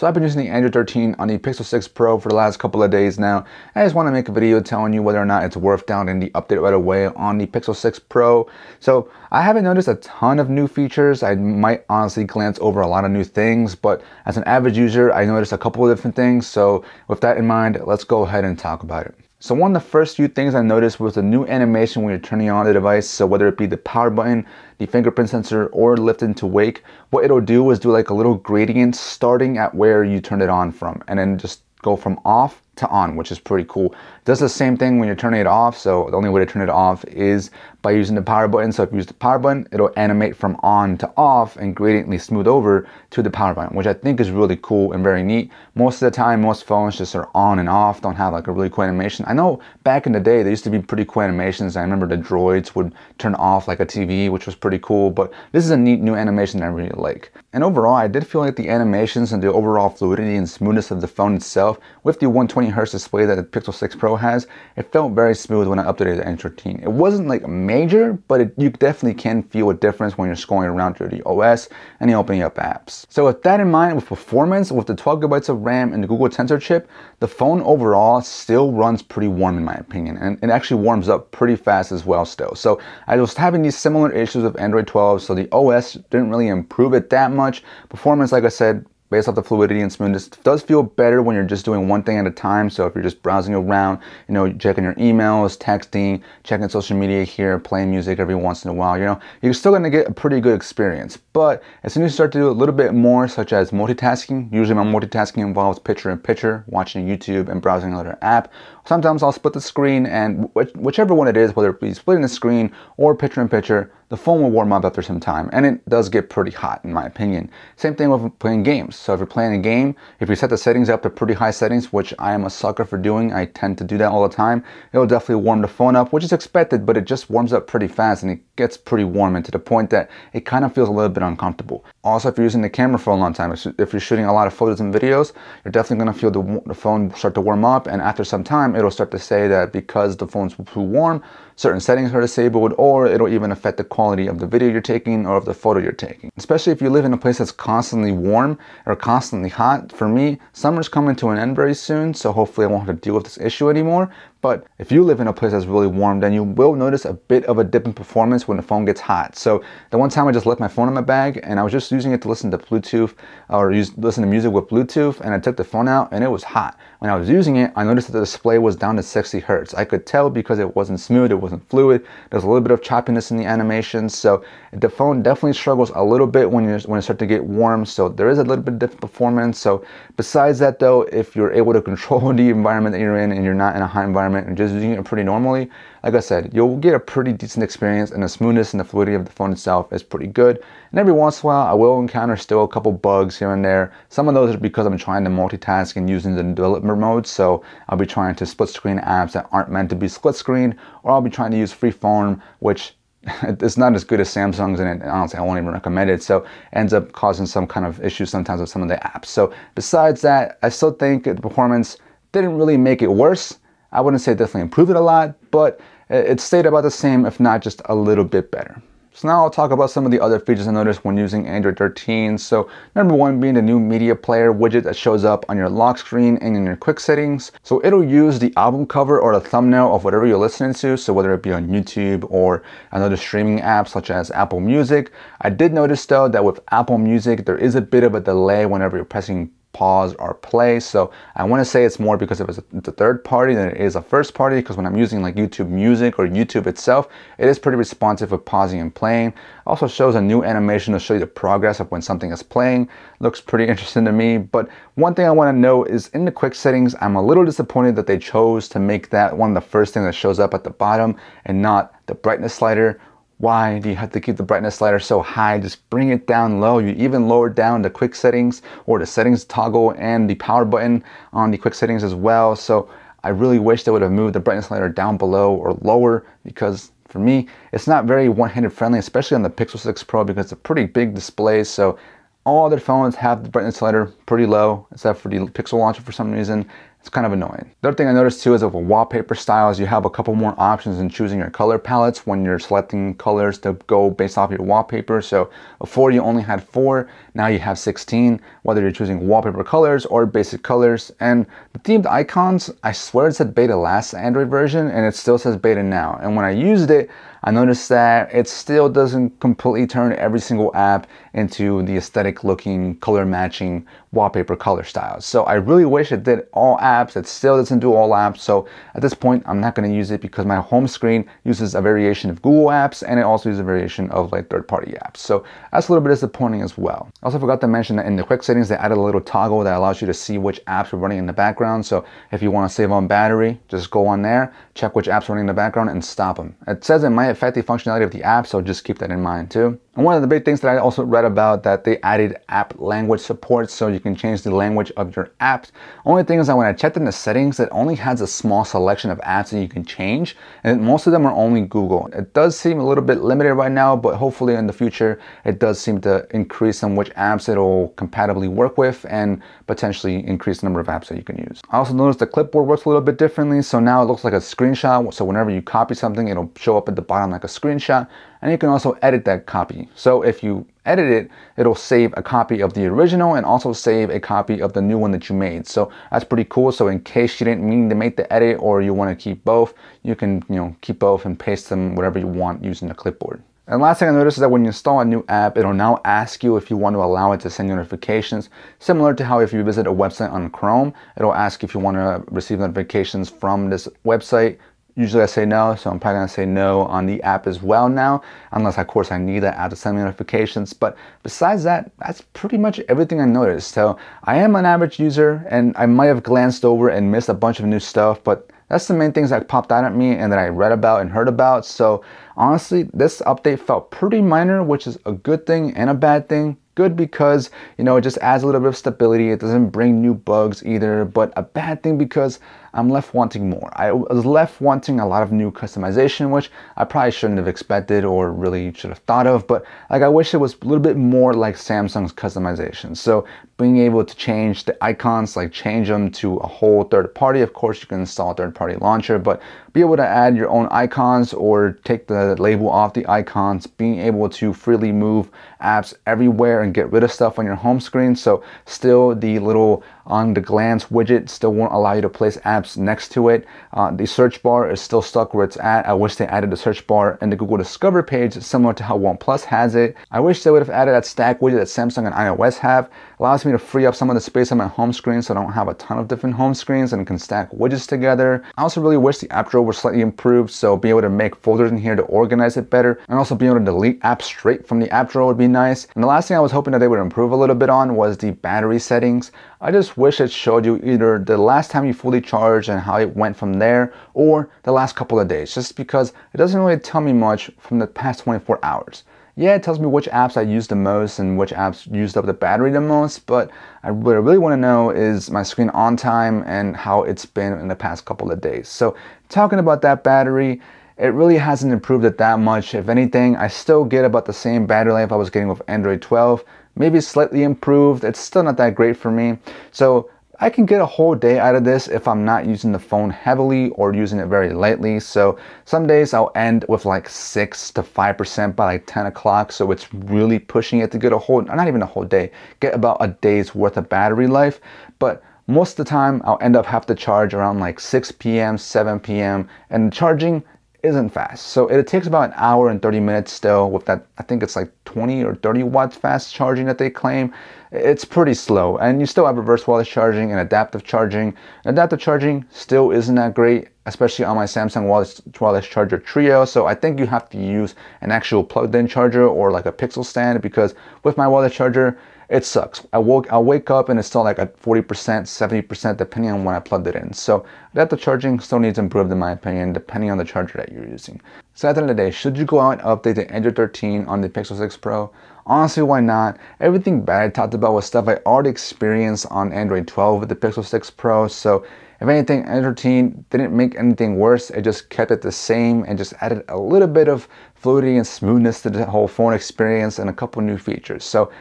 So I've been using the Android 13 on the Pixel 6 Pro for the last couple of days now. I just want to make a video telling you whether or not it's worth downloading the update right away on the Pixel 6 Pro. So I haven't noticed a ton of new features. I might honestly glance over a lot of new things, but as an average user, I noticed a couple of different things. So with that in mind, let's go ahead and talk about it. So one of the first few things I noticed was a new animation when you're turning on the device. So whether it be the power button, the fingerprint sensor, or lift into wake, what it'll do is do like a little gradient starting at where you turned it on from, and then just go from off to on, which is pretty cool. It does the same thing when you're turning it off. So the only way to turn it off is by using the power button. So if you use the power button, it'll animate from on to off and gradiently smooth over to the power button, which I think is really cool and very neat. Most of the time, most phones just are on and off, don't have like a really cool animation. I know back in the day, there used to be pretty cool animations. I remember the droids would turn off like a TV, which was pretty cool, but this is a neat new animation that I really like. And overall, I did feel like the animations and the overall fluidity and smoothness of the phone itself with the 120Hz display that the Pixel 6 Pro has, it felt very smooth when I updated the Android 13. It wasn't like major, but you definitely can feel a difference when you're scrolling around through the OS and you're opening up apps. So with that in mind, with performance, with the 12GB of RAM and the Google Tensor chip, the phone overall still runs pretty warm in my opinion, and it actually warms up pretty fast as well still. So I was having these similar issues with Android 12, so the OS didn't really improve it that much. Performance, like I said, based off the fluidity and smoothness, it does feel better when you're just doing one thing at a time. So if you're just browsing around, you know, checking your emails, texting, checking social media here, playing music every once in a while, you know, you're still gonna get a pretty good experience. But as soon as you start to do a little bit more, such as multitasking, usually my multitasking involves picture-in-picture, watching YouTube and browsing another app. Sometimes I'll split the screen, and whichever one it is, whether it be splitting the screen or picture-in-picture, the phone will warm up after some time, and it does get pretty hot in my opinion. Same thing with playing games. So if you're playing a game, if you set the settings up to pretty high settings, which I am a sucker for doing, I tend to do that all the time, it'll definitely warm the phone up, which is expected, but it just warms up pretty fast and it gets pretty warm, and to the point that it kind of feels a little bit uncomfortable. Also, if you're using the camera for a long time, if you're shooting a lot of photos and videos, you're definitely gonna feel the phone start to warm up, and after some time, it'll start to say that because the phone's too warm, certain settings are disabled, or it'll even affect the quality of the video you're taking or of the photo you're taking. Especially if you live in a place that's constantly warm or constantly hot. For me, summer's coming to an end very soon, so hopefully I won't have to deal with this issue anymore. But if you live in a place that's really warm, then you will notice a bit of a dip in performance when the phone gets hot. So the one time I just left my phone in my bag and I was just using it to listen to Bluetooth or listen to music with Bluetooth, and I took the phone out and it was hot. When I was using it, I noticed that the display was down to 60 Hz. I could tell because it wasn't smooth, it wasn't fluid. There's a little bit of choppiness in the animation. So the phone definitely struggles a little bit when it starts to get warm. So there is a little bit of different performance. So besides that though, if you're able to control the environment that you're in and you're not in a hot environment, and just using it pretty normally, like I said, you'll get a pretty decent experience, and the smoothness and the fluidity of the phone itself is pretty good. And every once in a while, I will encounter still a couple bugs here and there. Some of those are because I'm trying to multitask and using the developer mode, so I'll be trying to split screen apps that aren't meant to be split screen, or I'll be trying to use freeform, which it's not as good as Samsung's, and honestly I won't even recommend it, so it ends up causing some kind of issues sometimes with some of the apps. So besides that, I still think the performance didn't really make it worse. I wouldn't say definitely improve it a lot, but it stayed about the same, if not just a little bit better. So now I'll talk about some of the other features I noticed when using Android 13. So number one being the new media player widget that shows up on your lock screen and in your quick settings. So it'll use the album cover or the thumbnail of whatever you're listening to. So whether it be on YouTube or another streaming app such as Apple Music. I did notice though that with Apple Music, there is a bit of a delay whenever you're pressing pause or play. So I want to say it's more because it's a third party than it is a first party, because when I'm using like YouTube Music or YouTube itself, it is pretty responsive with pausing and playing. Also shows a new animation to show you the progress of when something is playing. Looks pretty interesting to me. But one thing I want to note is in the quick settings, I'm a little disappointed that they chose to make that one of the first things that shows up at the bottom and not the brightness slider. Why do you have to keep the brightness slider so high? Just bring it down low. You even lowered down the quick settings or the settings toggle and the power button on the quick settings as well. So I really wish they would have moved the brightness slider down below or lower, because for me, it's not very one-handed friendly, especially on the Pixel 6 Pro because it's a pretty big display. So all other phones have the brightness slider pretty low, except for the Pixel launcher for some reason. It's kind of annoying. The other thing I noticed too is with wallpaper styles, you have a couple more options in choosing your color palettes when you're selecting colors to go based off your wallpaper. So before you only had 4, now you have 16, whether you're choosing wallpaper colors or basic colors. And the themed icons, I swear it said beta last Android version and it still says beta now. And when I used it, I noticed that it still doesn't completely turn every single app into the aesthetic looking color matching wallpaper color styles. So I really wish it did all apps. It still doesn't do all apps. So at this point, I'm not going to use it because my home screen uses a variation of Google apps and it also uses a variation of like third-party apps. So that's a little bit disappointing as well. I also forgot to mention that in the quick settings, they added a little toggle that allows you to see which apps are running in the background. So if you want to save on battery, just go on there, check which apps are running in the background and stop them. It says it might affect the functionality of the app, so just keep that in mind too. And one of the big things that I also read about that they added app language support, so you can change the language of your apps. Only thing is that when I checked in the settings, it only has a small selection of apps that you can change, and most of them are only Google. It does seem a little bit limited right now, but hopefully in the future, it does seem to increase on which apps it'll compatibly work with and potentially increase the number of apps that you can use. I also noticed the clipboard works a little bit differently, so now it looks like a screenshot, so whenever you copy something, it'll show up at the bottom like a screenshot, and you can also edit that copy. So if you edit it, it'll save a copy of the original and also save a copy of the new one that you made. So that's pretty cool. So in case you didn't mean to make the edit or you want to keep both, you can, keep both and paste them whatever you want using the clipboard. And last thing I noticed is that when you install a new app, it'll now ask you if you want to allow it to send you notifications, similar to how if you visit a website on Chrome, it'll ask if you want to receive notifications from this website. Usually I say no, so I'm probably going to say no on the app as well now, unless of course I need that app to send me notifications. But besides that, that's pretty much everything I noticed. So I am an average user and I might have glanced over and missed a bunch of new stuff, but that's the main things that popped out at me and that I read about and heard about. So honestly, this update felt pretty minor, which is a good thing and a bad thing. Good because, it just adds a little bit of stability. It doesn't bring new bugs either, but a bad thing because I'm left wanting more. I was left wanting a lot of new customization, which I probably shouldn't have expected or really should have thought of, but I wish it was a little bit more like Samsung's customization. So being able to change the icons, change them to a whole third party. Of course, you can install a third party launcher, but be able to add your own icons or take the label off the icons, being able to freely move apps everywhere and get rid of stuff on your home screen. So still the little on the glance widget still won't allow you to place apps next to it. The search bar is still stuck where it's at. I wish they added the search bar and the Google Discover page, similar to how OnePlus has it. I wish they would have added that stack widget that Samsung and iOS have. Allows me to free up some of the space on my home screen so I don't have a ton of different home screens and can stack widgets together. I also really wish the app drawer was slightly improved, so be able to make folders in here to organize it better, and also being able to delete apps straight from the app drawer would be nice. And the last thing I was hoping that they would improve a little bit on was the battery settings. I just wish it showed you either the last time you fully charged and how it went from there, or the last couple of days, just because it doesn't really tell me much from the past 24 hours. Yeah, it tells me which apps I used the most and which apps used up the battery the most, but what I really want to know is my screen on time and how it's been in the past couple of days. So talking about that battery, it really hasn't improved it that much. If anything, I still get about the same battery life I was getting with Android 12. Maybe slightly improved. It's still not that great for me. So I can get a whole day out of this if I'm not using the phone heavily or using it very lightly. So some days I'll end with 6 to 5% by 10 o'clock. So it's really pushing it to get a whole, not even a whole day, get about a day's worth of battery life. But most of the time I'll end up having to charge around 6 p.m., 7 p.m. and charging isn't fast. So it takes about an hour and 30 minutes still with that, I think it's 20 or 30 watts fast charging that they claim. It's pretty slow, and you still have reverse wireless charging and adaptive charging. Adaptive charging still isn't that great, especially on my Samsung wireless charger trio. So I think you have to use an actual plugged-in charger or a Pixel Stand, because with my wireless charger, it sucks. I'll wake up and it's still at 40%, 70%, depending on when I plugged it in. So adaptive charging still needs improved in my opinion, depending on the charger that you're using. So at the end of the day, should you go out and update the Android 13 on the Pixel 6 Pro? Honestly, why not? Everything bad I talked about was stuff I already experienced on Android 12 with the Pixel 6 Pro. So if anything, Android 13 didn't make anything worse. It just kept it the same and just added a little bit of fluidity and smoothness to the whole phone experience and a couple new features. So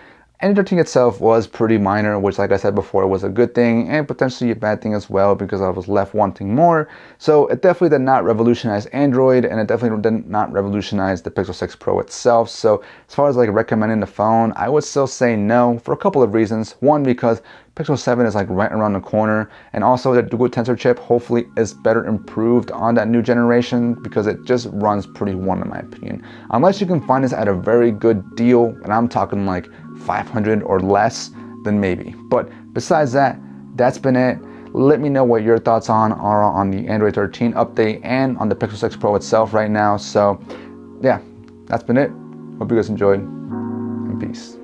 And editing itself was pretty minor, which, like I said before, was a good thing and potentially a bad thing as well, because I was left wanting more. So it definitely did not revolutionize Android, and it definitely did not revolutionize the Pixel 6 Pro itself. So as far as like recommending the phone, I would still say no for a couple of reasons. One, because Pixel 7 is like right around the corner, and also the Google Tensor chip hopefully is better improved on that new generation, because it just runs pretty warm in my opinion. Unless you can find this at a very good deal, and I'm talking like 500 or less, then maybe. But besides that, that's been it. Let me know what your thoughts are on the Android 13 update and on the Pixel 6 Pro itself right now. So yeah, that's been it. Hope you guys enjoyed, and peace.